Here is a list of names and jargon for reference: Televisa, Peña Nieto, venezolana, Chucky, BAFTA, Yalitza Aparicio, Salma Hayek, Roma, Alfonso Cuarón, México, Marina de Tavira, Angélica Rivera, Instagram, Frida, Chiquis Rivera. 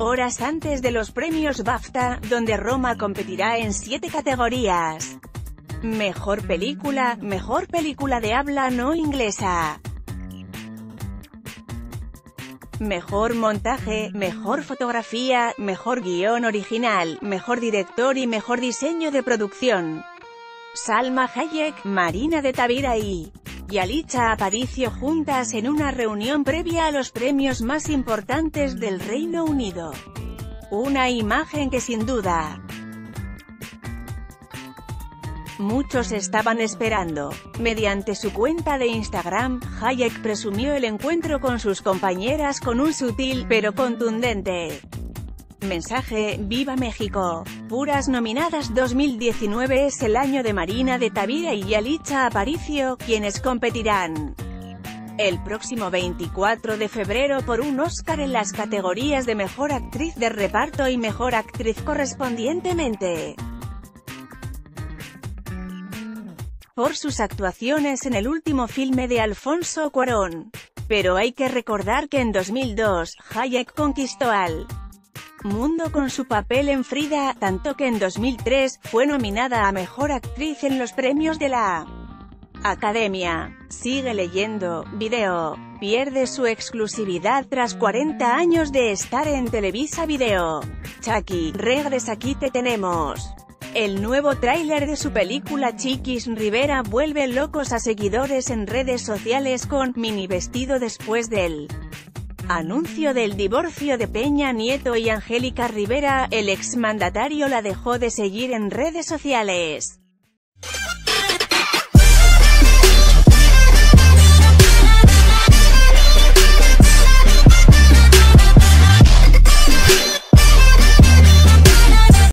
horas antes de los premios BAFTA, donde Roma competirá en 7 categorías. Mejor película de habla no inglesa, mejor montaje, mejor fotografía, mejor guión original, mejor director y mejor diseño de producción. Salma Hayek, Marina de Tavira y Yalitza Aparicio juntas en una reunión previa a los premios más importantes del Reino Unido. Una imagen que sin duda muchos estaban esperando. Mediante su cuenta de Instagram, Hayek presumió el encuentro con sus compañeras con un sutil, pero contundente mensaje: ¡Viva México! Puras nominadas. 2019 es el año de Marina de Tavira y Yalitza Aparicio, quienes competirán el próximo 24 de febrero por un Oscar en las categorías de Mejor Actriz de Reparto y Mejor Actriz correspondientemente, por sus actuaciones en el último filme de Alfonso Cuarón. Pero hay que recordar que en 2002, Hayek conquistó al mundo con su papel en Frida, tanto que en 2003, fue nominada a Mejor Actriz en los premios de la Academia. Sigue leyendo, Video. Pierde su exclusividad tras 40 años de estar en Televisa Video. Chucky, regresa, aquí te tenemos. El nuevo tráiler de su película Chiquis Rivera vuelve locos a seguidores en redes sociales con mini vestido después del anuncio del divorcio de Peña Nieto y Angélica Rivera. El exmandatario la dejó de seguir en redes sociales.